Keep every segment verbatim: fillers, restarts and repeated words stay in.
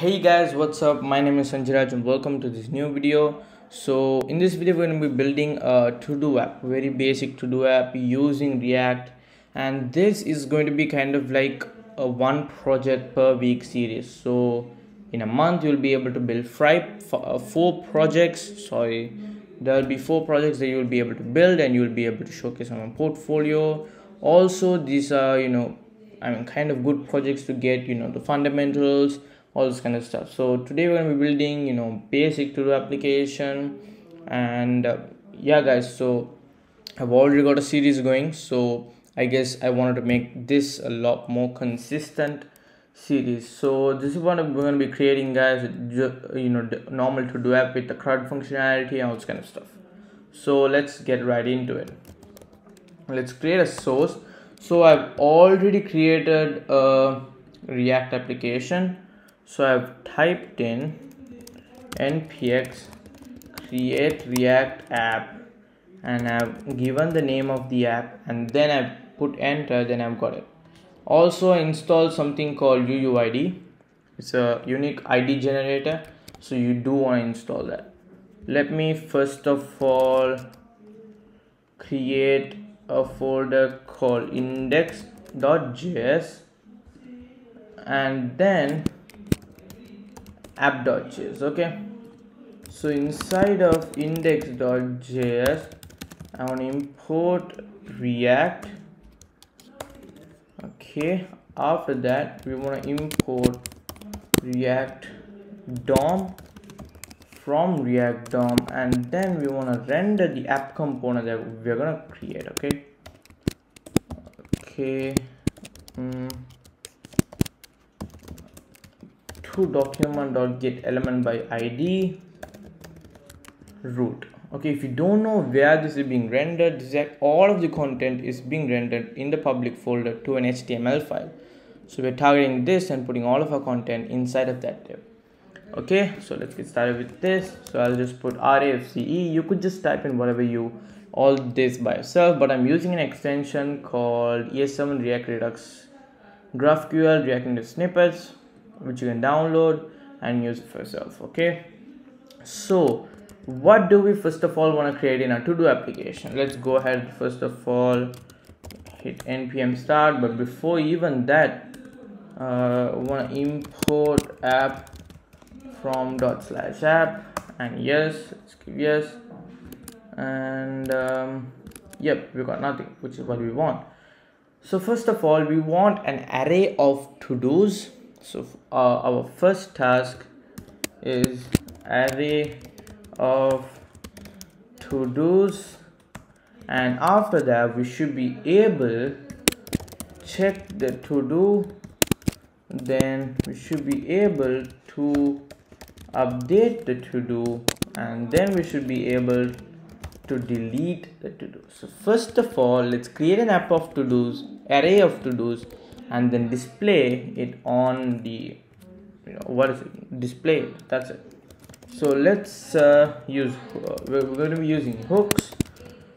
Hey guys, what's up? My name is Sanjiraj and welcome to this new video. So in this video we're going to be building a to-do app, very basic to-do app using React, and this is going to be kind of like a one project per week series. So in a month you'll be able to build four projects, sorry there'll be four projects that you'll be able to build and you'll be able to showcase on a portfolio. Also, these are, you know, I mean, kind of good projects to get, you know, the fundamentals, all this kind of stuff. So today we're gonna be building, you know, basic to-do application, and uh, yeah guys, so I've already got a series going, so I guess I wanted to make this a lot more consistent series. So this is what we're gonna be creating, guys, you know, the normal to-do app with the CRUD functionality and all this kind of stuff. So let's get right into it. Let's create a source. So I've already created a React application. So I've typed in npx create react app and I've given the name of the app, and then I've put enter, then I've got it. Also install something called U U I D. It's a unique I D generator, so you do want to install that. Let me first of all create a folder called index dot J S and then app dot J S. okay, so inside of index dot J S I want to import React. Okay, after that we want to import React D O M from React D O M, and then we want to render the app component that we're gonna create. Okay, okay mm. to document dot get element by I D root. Okay, if you don't know where this is being rendered, this is like all of the content is being rendered in the public folder to an H T M L file. So we're targeting this and putting all of our content inside of that div. Okay, so let's get started with this. So I'll just put rafce. You could just type in whatever you all this by yourself, but I'm using an extension called E S seven React Redux GraphQL React Native snippets, which you can download and use it for yourself. Okay, so what do we first of all want to create in our to-do application? Let's go ahead, first of all hit npm start, but before even that uh want to import app from dot slash app, and yes, let's give yes, and um yep, we got nothing, which is what we want. So first of all we want an array of to-dos. So uh, our first task is array of to-dos, and after that we should be able check the to-do, then we should be able to update the to-do, and then we should be able to delete the to-do. So first of all let's create an app of to-dos, array of to-dos, and then display it on the, you know, what is it, display, that's it. So let's uh, use uh, we're going to be using hooks.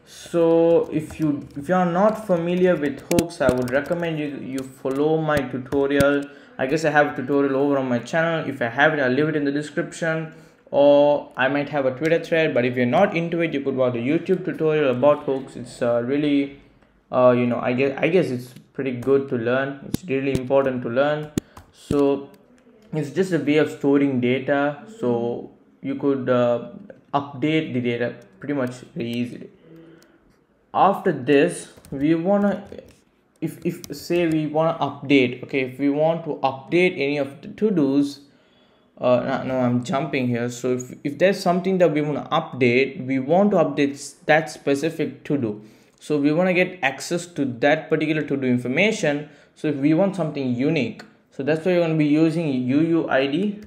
So if you if you are not familiar with hooks, I would recommend you you follow my tutorial. I guess I have a tutorial over on my channel. If I have it, I'll leave it in the description, or I might have a Twitter thread. But if you're not into it, you could watch the YouTube tutorial about hooks. It's uh, really uh, you know, I guess I guess it's pretty good to learn. It's really important to learn. So it's just a way of storing data, so you could uh, update the data pretty much very easily. After this we wanna, if, if say we wanna update, okay, if we want to update any of the to-dos, uh, no, no I'm jumping here. So if, if there's something that we wanna update, we want to update that specific to-do. So we want to get access to that particular to-do information. So if we want something unique, so that's why you're going to be using U U I D.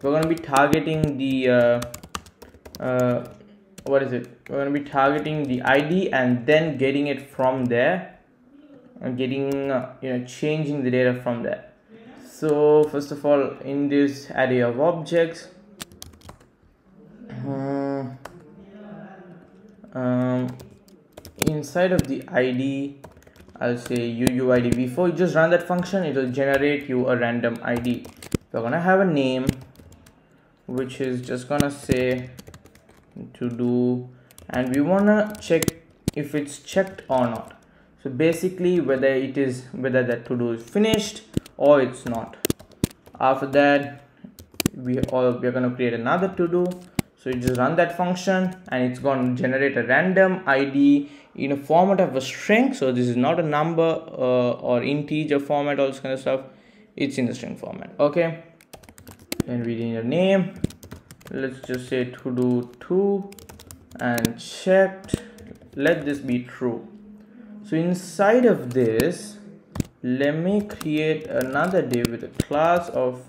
We're going to be targeting the uh, uh, what is it? We're going to be targeting the I D and then getting it from there, and getting uh, you know, changing the data from there. So first of all, in this array of objects, uh, um. inside of the I D I'll say U U I D v four. You just run that function, it will generate you a random I D. we're gonna have a name which is just gonna say to do, and we wanna check if it's checked or not. So basically whether it is whether that to do is finished or it's not. After that we all we're gonna create another to do. So you just run that function and it's going to generate a random I D in a format of a string. So this is not a number uh, or integer format, all this kind of stuff. It's in the string format. Okay. Then we need a name. Let's just say to do two and checked. Let this be true. So inside of this, let me create another div with a class of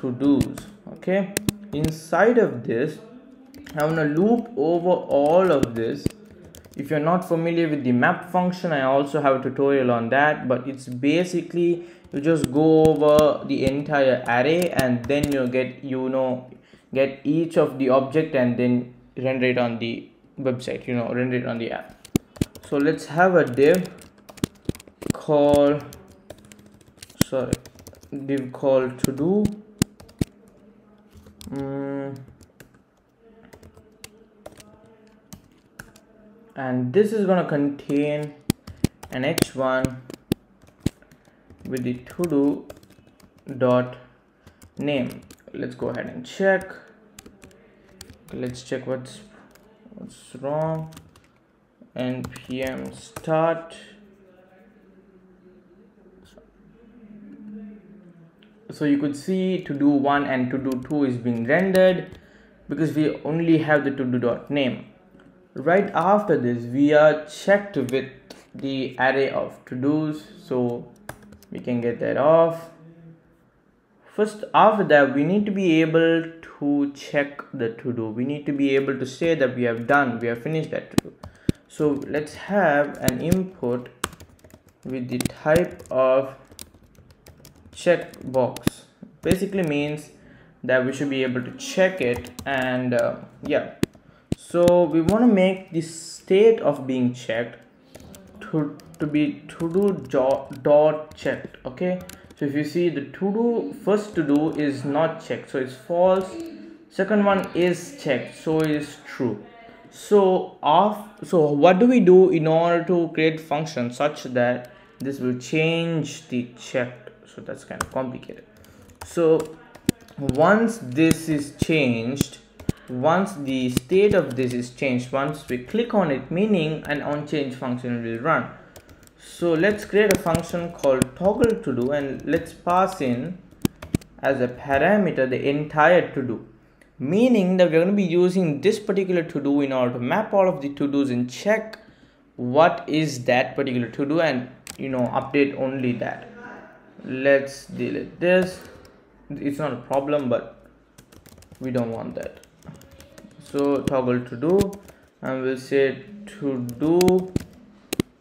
to do's. Okay. Inside of this I want to loop over all of this. If you're not familiar with the map function, I also have a tutorial on that, but it's basically you just go over the entire array and then you get you know get each of the object and then render it on the website, you know render it on the app. So let's have a div call sorry div call to do. Mm. And this is going to contain an h one with the to do dot name. Let's go ahead and check. Let's check what's what's wrong. Npm start. So you could see to do one and to do two is being rendered because we only have the to do dot name. Right after this, we are checked with the array of to do's, so we can get that off. First, after that, we need to be able to check the to do. We need to be able to say that we have done, we have finished that to do. So let's have an input with the type of checkbox. Basically means that we should be able to check it, and uh, yeah, so we want to make the state of being checked to to be to do dot, dot checked. Okay, so if you see the to do first to do is not checked, so it's false. Second one is checked, so it is true. So off. So what do we do in order to create function such that this will change the checked? So that's kind of complicated. So once this is changed, once the state of this is changed, once we click on it, meaning an onChange function will run. So let's create a function called toggle to do, and let's pass in as a parameter the entire to do, meaning that we're going to be using this particular to do in order to map all of the to do's and check what is that particular to do, and you know update only that. Let's delete this. It's not a problem, but we don't want that. So toggle to do, and we'll say to do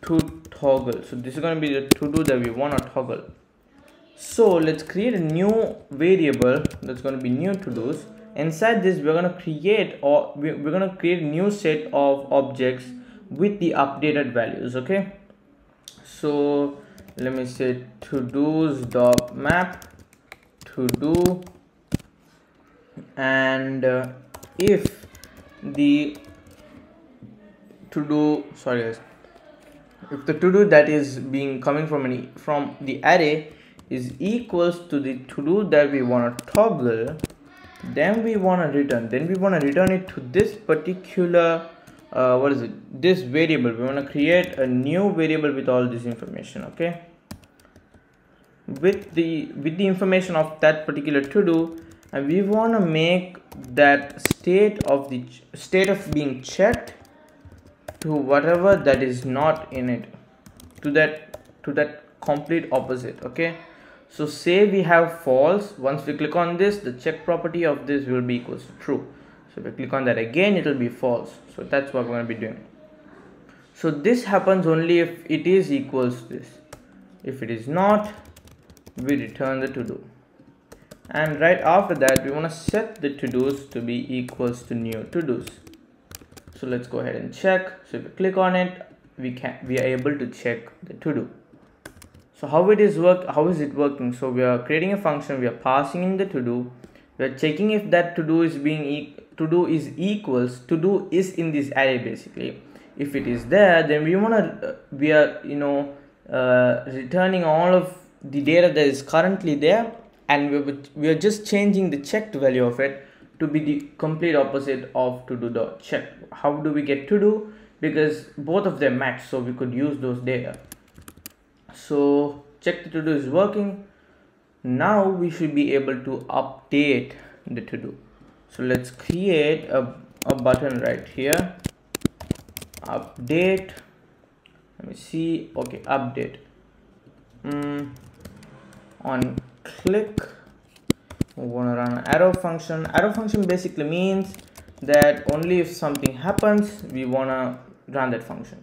to toggle. So this is going to be the to do that we want to toggle. So let's create a new variable that's going to be new to do's. Inside this we're going to create or we're going to create a new set of objects with the updated values. Okay, so let me say to do's dot map to do, and uh, if the to do sorry guys, if the to do that is being coming from any from the array is equals to the to do that we want to toggle, then we want to return then we want to return it to this particular uh, what is it this variable. We want to create a new variable with all this information. Okay, with the with the information of that particular to do, and we want to make that state of the state of being checked to whatever that is not in it, to that to that complete opposite. Okay, so say we have false. Once we click on this, the check property of this will be equals to true. So if we click on that again, it will be false. So that's what we're going to be doing. So this happens only if it is equals to this. If it is not, we return the to do. And right after that, we want to set the to do's to be equals to new to do's. So let's go ahead and check. So if we click on it, we can we are able to check the to do. So how it is work? How is it working? So we are creating a function. We are passing in the to do. We are checking if that to do is being e to do is equals to do is in this array basically. If it is there, then we wanna we are you know uh, returning all of the data that is currently there, and we we are just changing the checked value of it to be the complete opposite of to do dot check. How do we get to do? Because both of them match, so we could use those data. So check the to do is working. Now we should be able to update the to do. So let's create a, a button right here. Update. Let me see. Okay, update. Mm, on click. We're gonna run an arrow function. Arrow function basically means that only if something happens we wanna run that function.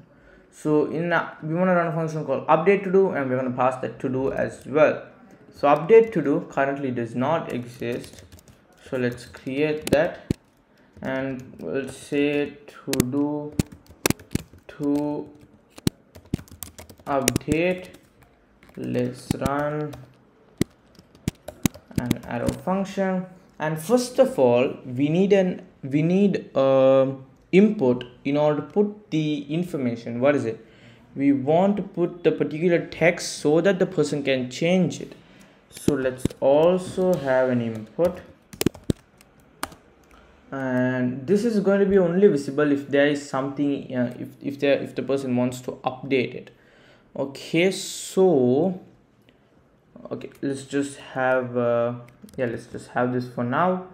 So in a, we want to run a function called update to do, and we're going to pass that to do as well. So update to do currently does not exist. So let's create that, and we'll say to do to update. Let's run an arrow function, and first of all we need an we need a input in order to put the information. What is it? We want to put the particular text so that the person can change it. So let's also have an input, and this is going to be only visible if there is something uh, if, if there if the person wants to update it. Okay, so okay, let's just have uh, yeah let's just have this for now.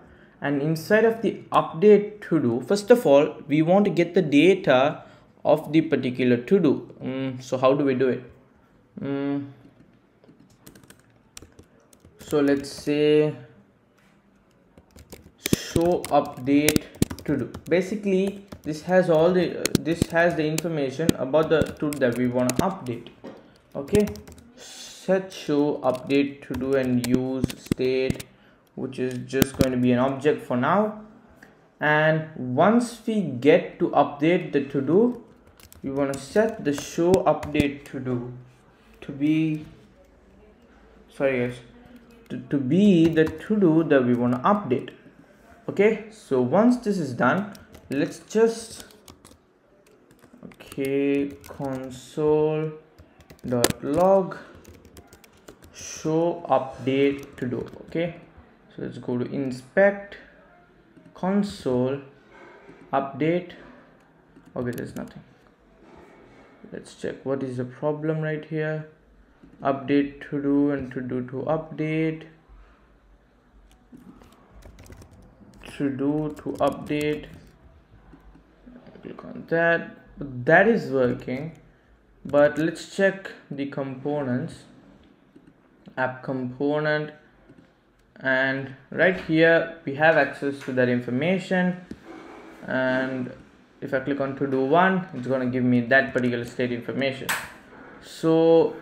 And inside of the update to do, first of all, we want to get the data of the particular to do. Mm, so how do we do it? Mm. So let's say show update to do. Basically, this has all the uh, this has the information about the to do that we want to update. Okay, set show update to do and use state, which is just going to be an object for now. And once we get to update the to do, we want to set the show update to do to be sorry guys to, to be the to do that we want to update. Okay, so once this is done, let's just okay console.log show update to do. Okay, so let's go to inspect console update. Okay, there's nothing. Let's check what is the problem right here. Update to do and to do to update. To do to update. Click on that. That is working. But let's check the components. App component. And right here we have access to that information, and if I click on to do one, it's going to give me that particular state information. So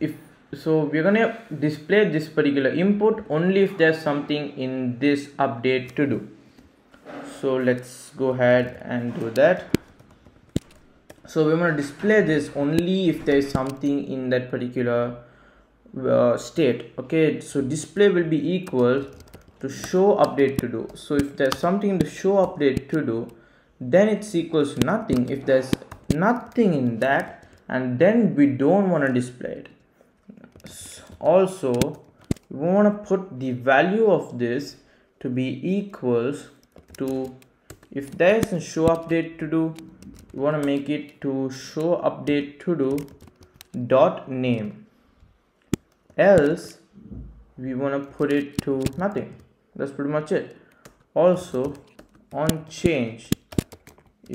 if so we're going to display this particular input only if there's something in this update to do. So let's go ahead and do that. So we're going to display this only if there is something in that particular Uh, state. Okay, so display will be equal to show update to do. So if there's something in the show update to do, then it's equals to nothing. If there's nothing in that, and then we don't want to display it. Also we want to put the value of this to be equals to, if there is a show update to do, we want to make it to show update to do dot name. Else we want to put it to nothing. That's pretty much it. Also on change,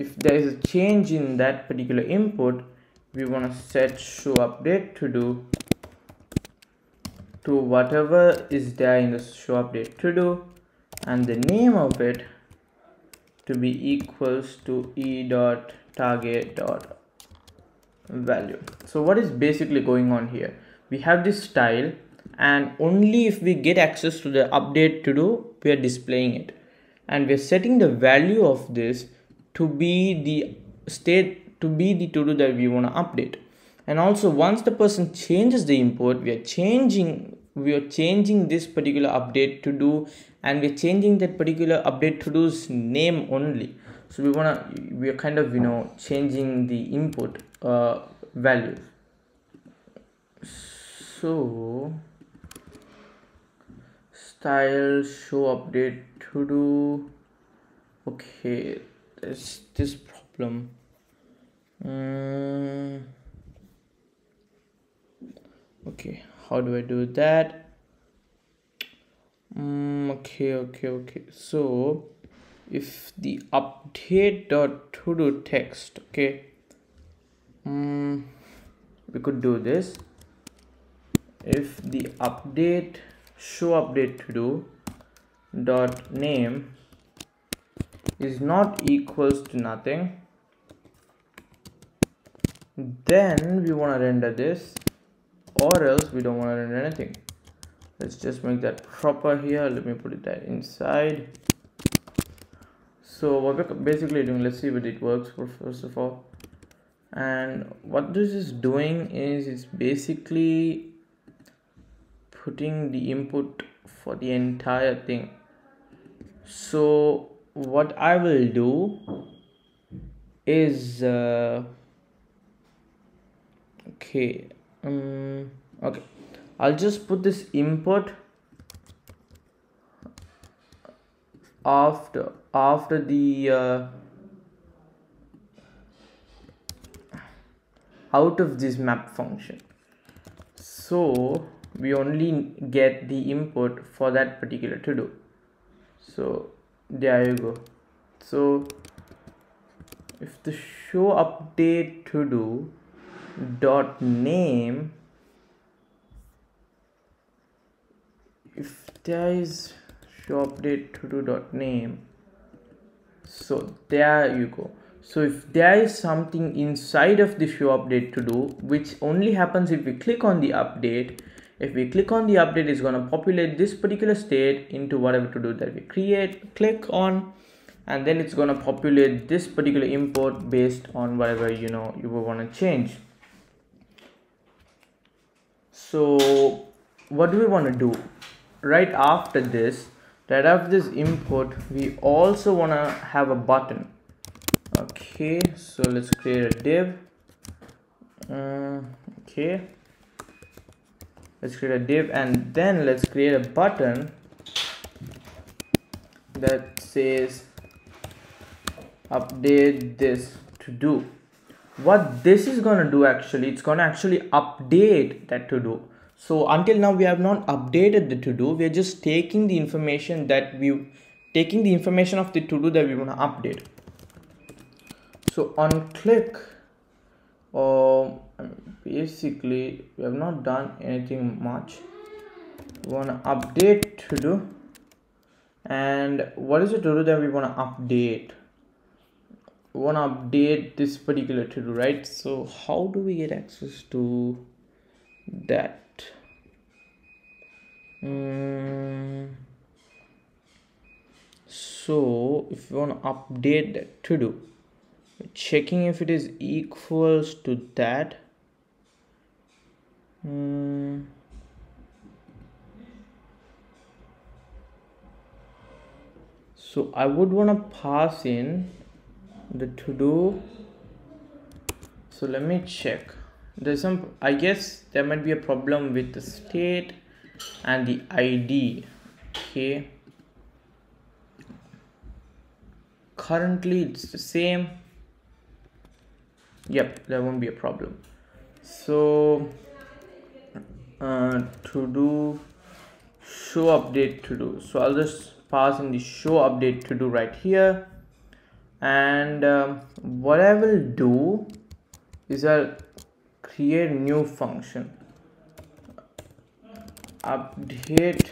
if there is a change in that particular input, we want to set show update to do to whatever is there in the show update to do, and the name of it to be equals to e dot target dot value. So what is basically going on here? We have this style, and only if we get access to the update to do, we are displaying it, and we are setting the value of this to be the state to be the to do that we want to update. And also once the person changes the import, we are changing we are changing this particular update to do, and we're changing that particular update to do's name only. So we wanna we are kind of you know changing the import uh, value. So style show update to do. Okay, there's this problem. Um, okay, how do I do that? Um, okay, okay, okay. So if the update dot to do text, okay, um, we could do this. If the update show update to do dot name is not equals to nothing, then we want to render this, or else we don't want to render anything. Let's just make that proper here. Let me put it that inside. So what we're basically doing, let's see if it works first of all. And what this is doing is it's basically putting the input for the entire thing. So what I will do is uh, okay um, okay I'll just put this import after after the uh, out of this map function, so we only get the import for that particular to do. So there you go. So if the show update to do dot name, if there is show update to do dot name, so there you go. So if there is something inside of the show update to do, which only happens if we click on the update, if we click on the update, it's going to populate this particular state into whatever to do that we create, click on, and then it's going to populate this particular import based on whatever you know you will want to change. So what do we want to do right after this? Right after this import, we also want to have a button. Okay, so let's create a div. Uh, okay. Let's create a div, and then let's create a button that says update this to do. What this is going to do actually, it's going to actually update that to do. So until now we have not updated the to do, we are just taking the information that we taking the information of the to do that we want to update. So on click, um, basically we have not done anything much. We want to update to do, and what is the to do that we want to update? We want to update this particular to do, right? So how do we get access to that? Mm. So if you want to update that to do, checking if it is equals to that. Mm. So I would want to pass in the to do. So let me check. There's some, I guess there might be a problem with the state and the I D. Okay. Currently it's the same. Yep, there won't be a problem. So uh, to do show update to do, so I'll just pass in the show update to do right here, and um, what I will do is I'll create new function update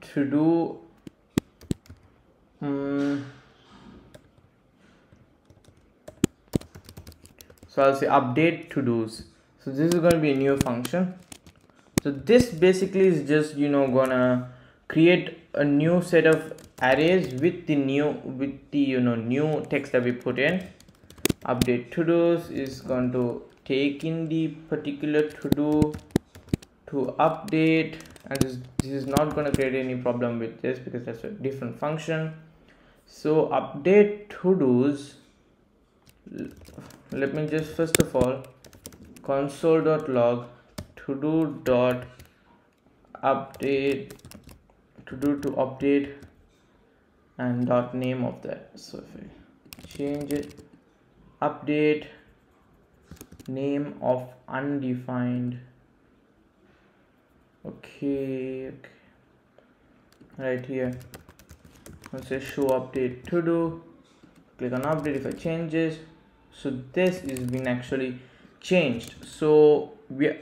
to do um, so I'll say update to do's. So this is going to be a new function. So this basically is just you know gonna create a new set of arrays with the new with the you know new text that we put in. Update to do's is going to take in the particular to do to update, and this, this is not going to create any problem with this because that's a different function. So update to do's, let me just first of all console.log to do dot update to do to update and dot name of that. So if I change it, update name of undefined. Okay, okay. Right here, let's say show update to do. Click on update. If I change this, so this is being actually changed. So we are,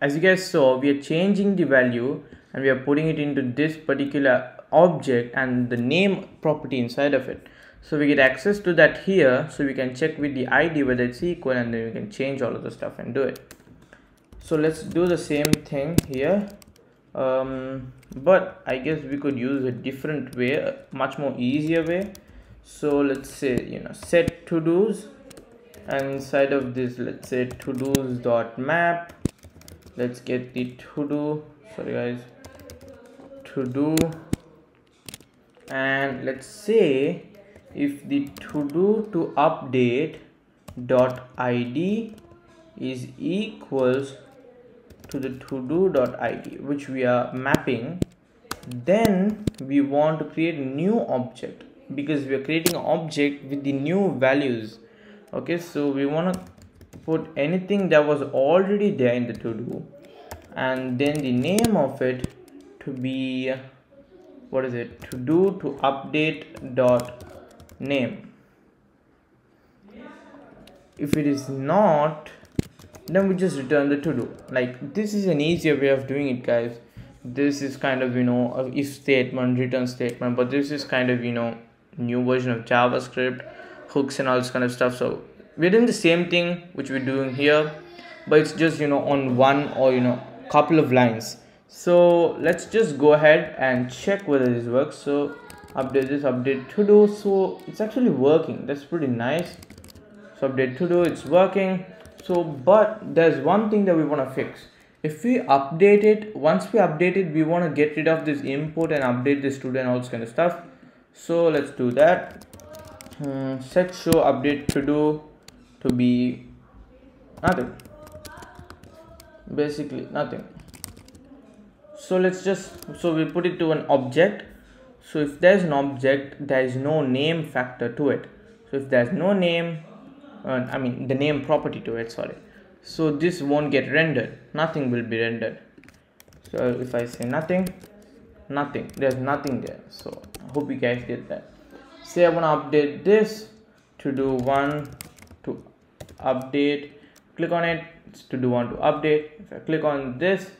as you guys saw, we are changing the value and we are putting it into this particular object and the name property inside of it. So we get access to that here, so we can check with the I D whether it's equal, and then we can change all of the stuff and do it. So let's do the same thing here, um, but I guess we could use a different way, a much more easier way. So let's say, you know, set to do's, and inside of this, let's say to do's dot map. Let's get the to do, sorry guys, to do, and let's say if the to do to update dot id is equals to the to do dot id which we are mapping, then we want to create a new object because we are creating an object with the new values. Okay, so we want to put anything that was already there in the to do, and then the name of it to be, what is it, to do to update dot name. If it is not, then we just return the to do. Like, this is an easier way of doing it, guys. This is kind of, you know, a if statement, return statement, but this is kind of, you know, new version of JavaScript, hooks and all this kind of stuff. So we're doing the same thing which we're doing here, but it's just, you know, on one or, you know, couple of lines. So let's just go ahead and check whether this works. So update this, update to do. So it's actually working, that's pretty nice. So update to do, it's working. So but there's one thing that we want to fix. If we update it, once we update it, we want to get rid of this import and update this to do and all this kind of stuff. So let's do that. Hmm, set show update to do to be nothing, basically nothing. So let's just, so we put it to an object. So if there's an object, there is no name factor to it. So if there's no name, uh, I mean the name property to it, sorry, so this won't get rendered, nothing will be rendered. So if I say nothing, nothing, there's nothing there. So I hope you guys get that. Say I want to update this to do one to update, click on it, it's to do one to update. If I click on this,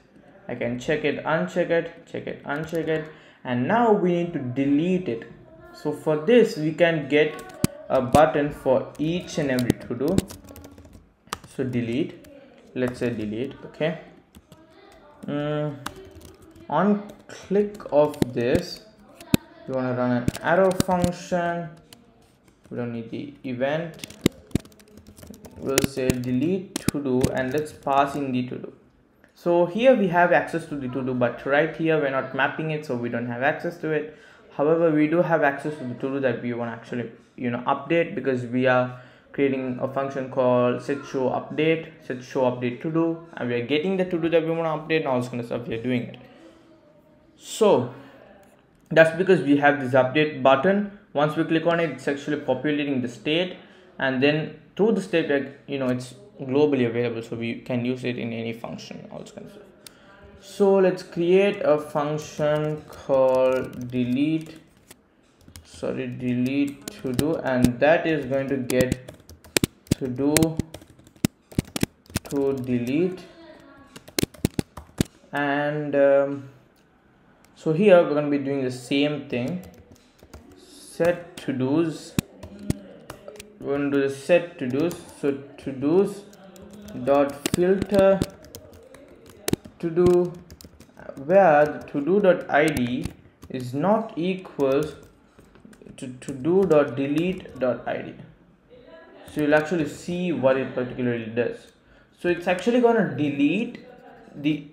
I can check it, uncheck it, check it, uncheck it, and now we need to delete it. So for this, we can get a button for each and every to do. So delete, let's say delete. Okay, mm, on click of this, you want to run an arrow function. We don't need the event. We'll say delete to do, and let's pass in the to do. So here we have access to the to do, but right here we're not mapping it, so we don't have access to it. However, we do have access to the to do that we want to actually, you know, update, because we are creating a function called set show update, set show update to do, and we are getting the to do that we want to update and all this kind of stuff. We are doing it. So that's because we have this update button. Once we click on it, it's actually populating the state, and then through the state, like, you know, it's globally available, so we can use it in any function, all this kind of stuff. So let's create a function called delete, sorry, delete to do, and that is going to get to do to delete. And um, so here we're going to be doing the same thing, set to do's. We're going to do the set to do's. So to do's dot filter to do, where the to do dot id is not equals to to do dot delete dot id. So you'll actually see what it particularly does. So it's actually going to delete the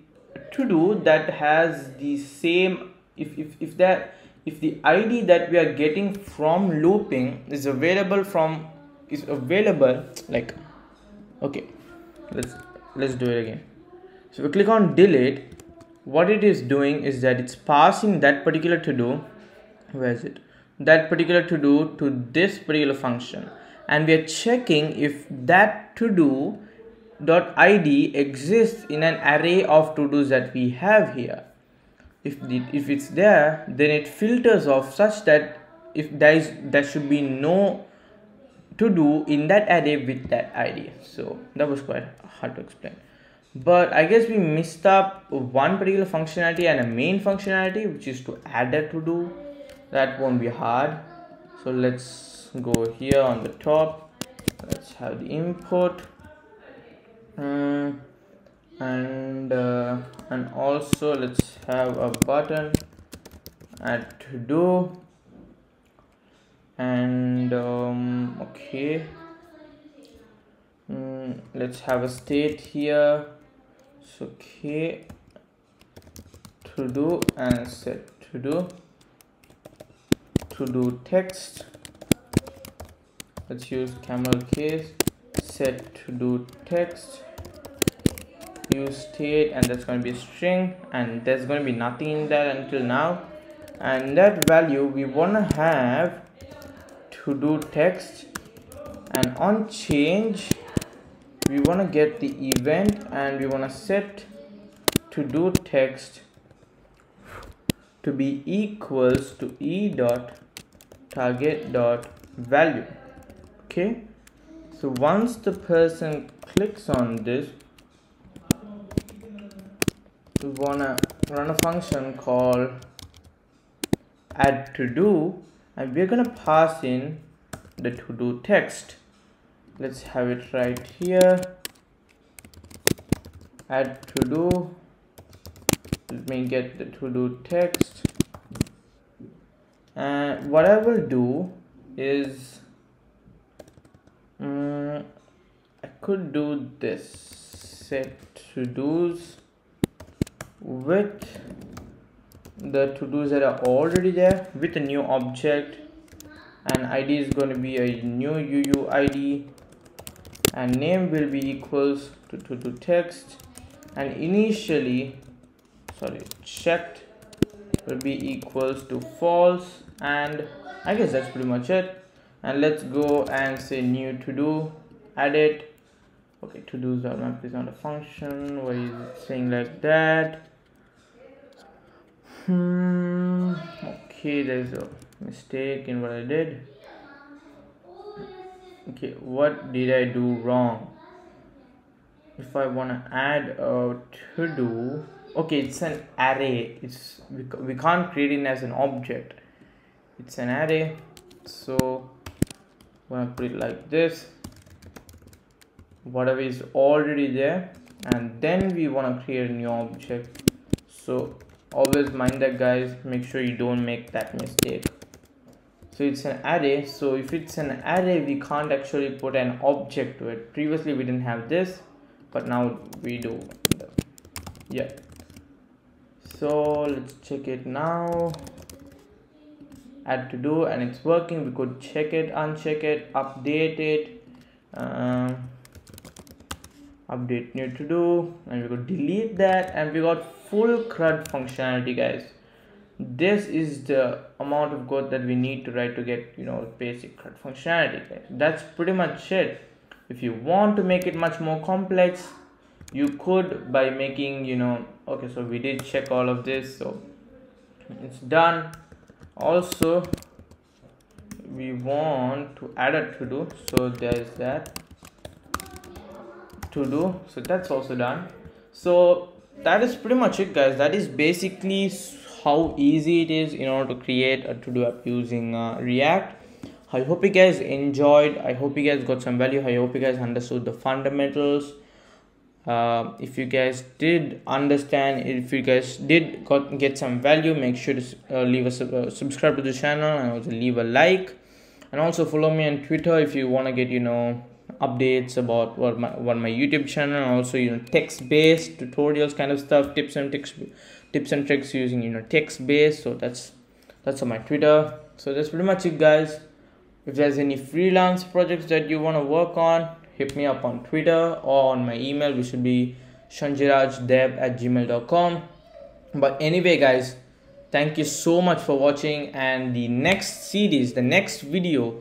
to do that has the same, if, if, if that if the I D that we are getting from looping is available from is available like okay let's let's do it again. So we click on delete. What it is doing is that it's passing that particular to do, where is it, that particular to do to this particular function, and we are checking if that to do dot id exists in an array of to do's that we have here. If the, if it's there, then it filters off such that if there is there should be no to do in that array with that id. So that was quite hard to explain, but I guess we missed up one particular functionality and a main functionality, which is to add a to do. That won't be hard. So let's go here on the top. Let's have the import. Mm, and uh, and also let's have a button add to do, and um, okay mm, let's have a state here. It's okay to do and set to do to do text. Let's use camel case. Set to do text, use state, and that's going to be a string, and there's going to be nothing in there until now, and that value we want to have to do text, and on change we want to get the event, and we want to set to do text to be equals to e dot target dot value. Okay, so once the person clicks on this, we wanna run a function called add to do, and we're gonna pass in the to do text. Let's have it right here. Add to do. Let me get the to do text, and what I will do is, Mm, I could do this set to do's with the to do's that are already there with a new object, and I D is going to be a new U U I D, and name will be equals to to do text, and initially sorry checked will be equals to false, and I guess that's pretty much it. And let's go and say new to do, add it. Okay, to do's map is not a function. Why is it saying like that? Hmm. Okay, there's a mistake in what I did. Okay, what did I do wrong? If I wanna add a to do, okay, it's an array. It's we we can't create it as an object. It's an array, so I'm gonna put it like this, whatever is already there, and then we want to create a new object. So always mind that, guys, make sure you don't make that mistake. So it's an array, so if it's an array we can't actually put an object to it. Previously we didn't have this, but now we do. Yeah, so let's check it now. Add to do, and it's working. We could check it, uncheck it, update it, um, update new to do, and we could delete that, and we got full CRUD functionality, guys. This is the amount of code that we need to write to get, you know, basic CRUD functionality, guys. That's pretty much it. If you want to make it much more complex, you could by making, you know, okay, so we did check all of this, so it's done. Also we want to add a to do, so there's that to do, so that's also done. So that is pretty much it, guys. That is basically how easy it is in order to create a to do app using uh, React. I hope you guys enjoyed. I hope you guys got some value. I hope you guys understood the fundamentals. Uh, if you guys did understand, if you guys did got get some value, make sure to uh, leave a sub uh, subscribe to the channel, and also leave a like, and also follow me on Twitter if you want to get, you know, updates about what my what my YouTube channel, and also you know text-based tutorials kind of stuff, tips and tricks, tips and tricks using you know text-based. So that's that's on my Twitter. So that's pretty much it, guys. If there's any freelance projects that you want to work on, hit me up on Twitter or on my email, which should be shanjirajdev at gmail dot com. But anyway, guys, thank you so much for watching, and the next series, the next video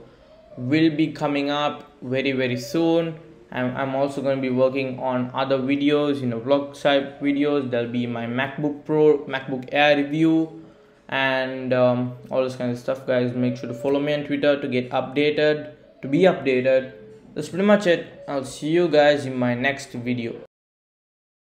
will be coming up very very soon. I'm, I'm also going to be working on other videos, you know vlog type videos. There'll be my MacBook Pro, MacBook Air review, and um, all this kind of stuff, guys. Make sure to follow me on Twitter to get updated, to be updated. That's pretty much it. I'll see you guys in my next video.